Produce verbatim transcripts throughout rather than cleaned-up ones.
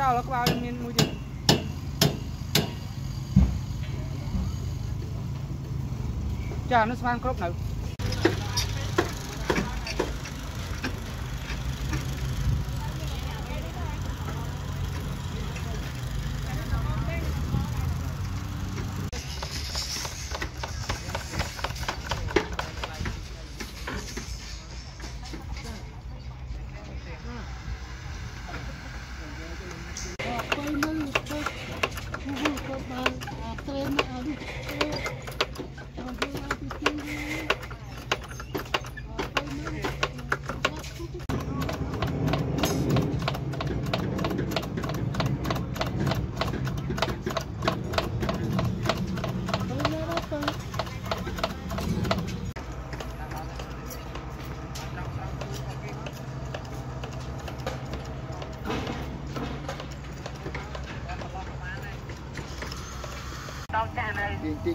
Chào là các bạn mình mua gì chào nó sang crop nào đi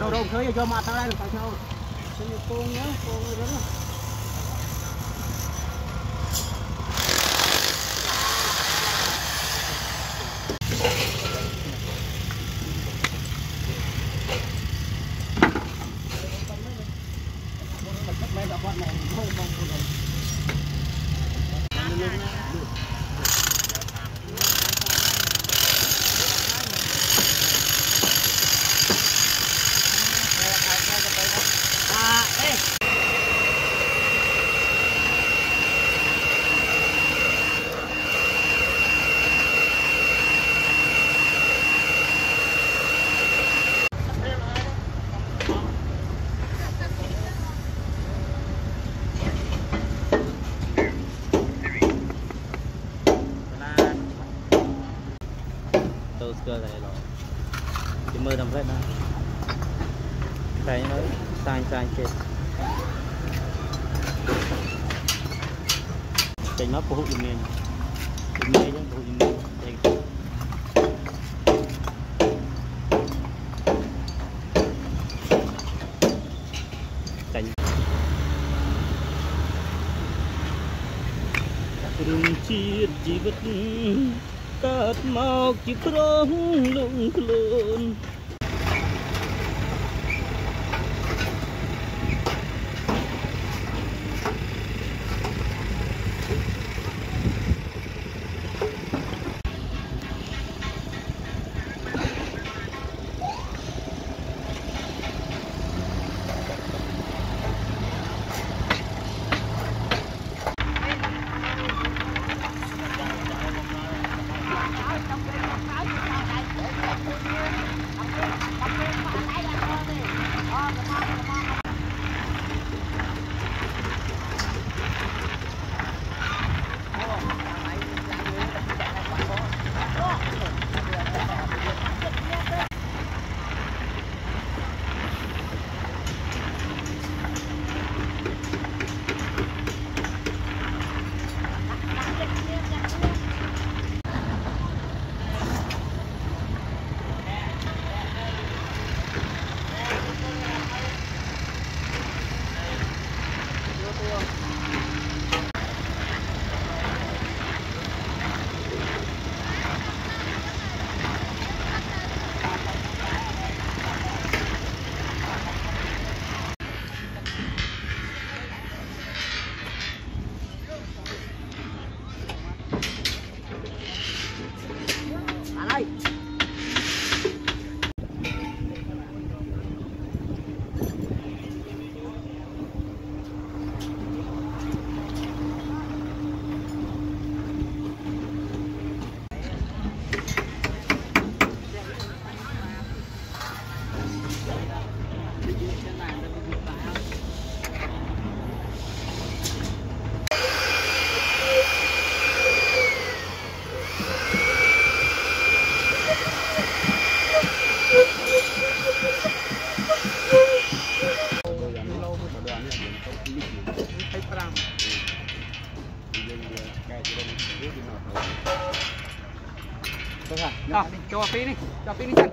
đâu đâu thấy cho mặt ra được phải không? Cái cô nhớ cô đó. Cơ này rồi chỉ mưa đầm rét thôi, cái nó sai sai chết, cái nó phụ gì miền, miền đấy chứ phụ gì miền, cái cái rừng chiết gì bất cát mọc chỉ trong lũng lốn. Đó, cho phí đi, cho phí đi chặt.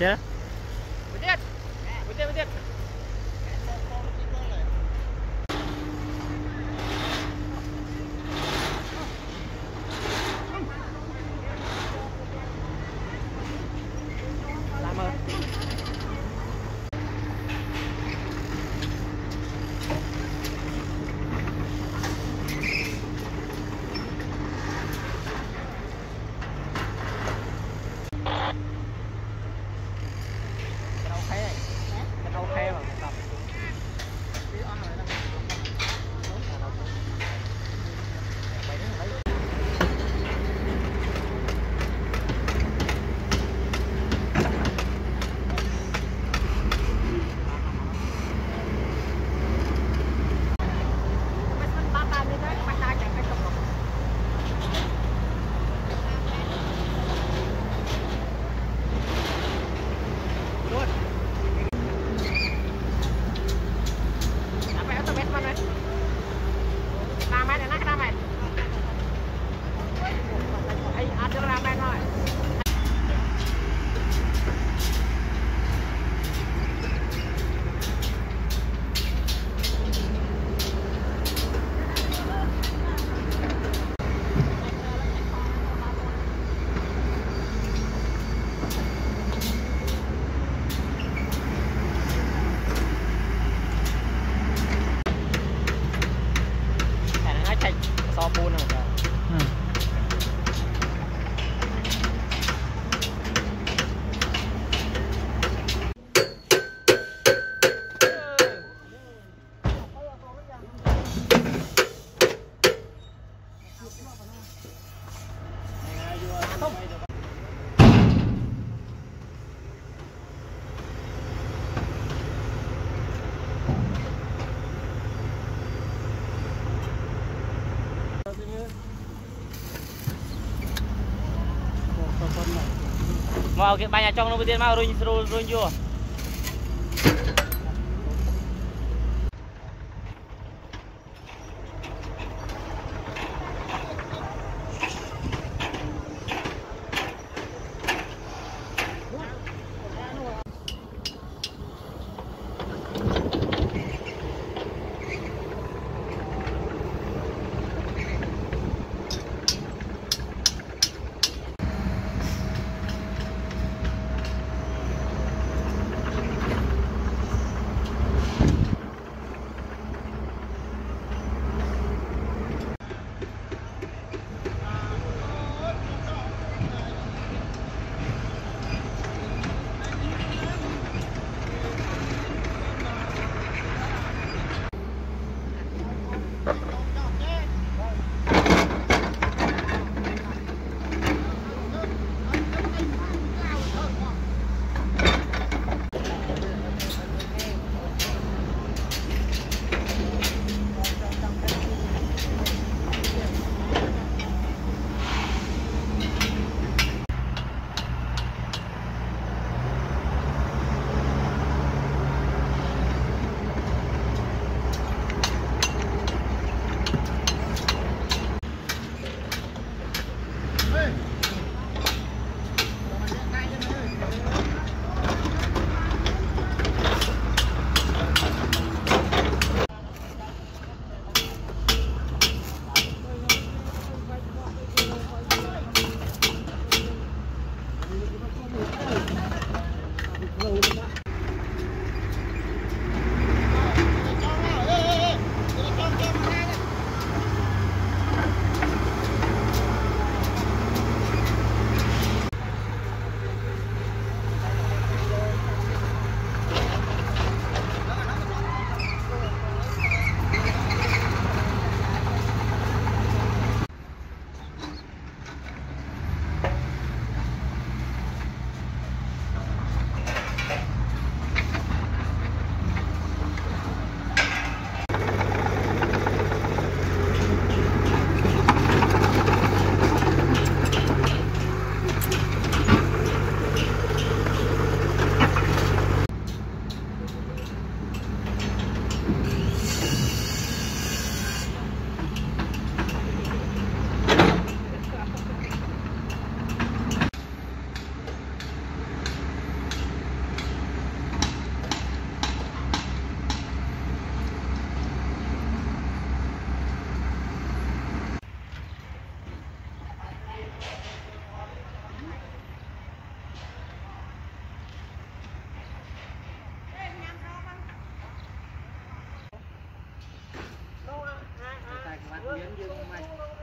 chết. Chết. Chết chết. Mau ke banyak cong nunggu dia mau runyu runyu.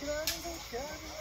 Gõ để không bỏ Good.